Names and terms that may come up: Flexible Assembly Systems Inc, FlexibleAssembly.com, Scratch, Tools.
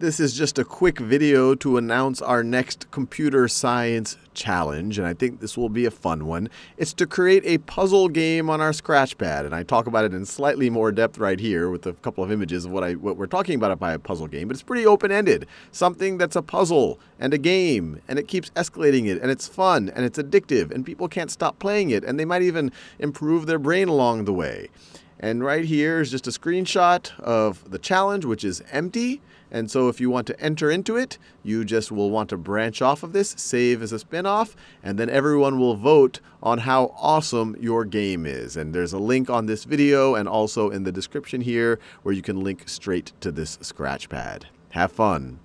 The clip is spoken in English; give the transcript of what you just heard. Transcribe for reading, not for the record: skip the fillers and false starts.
This is just a quick video to announce our next computer science challenge, and I think this will be a fun one. It's to create a puzzle game on our Scratch pad, and I talk about it in slightly more depth right here with a couple of images of what we're talking about by a puzzle game, but it's pretty open-ended. Something that's a puzzle and a game, and it keeps escalating it, and it's fun, and it's addictive, and people can't stop playing it, and they might even improve their brain along the way. And right here is just a screenshot of the challenge, which is empty. And so if you want to enter into it, you just will want to branch off of this, save as a spin-off, and then everyone will vote on how awesome your game is. And there's a link on this video and also in the description here where you can link straight to this Scratch pad. Have fun.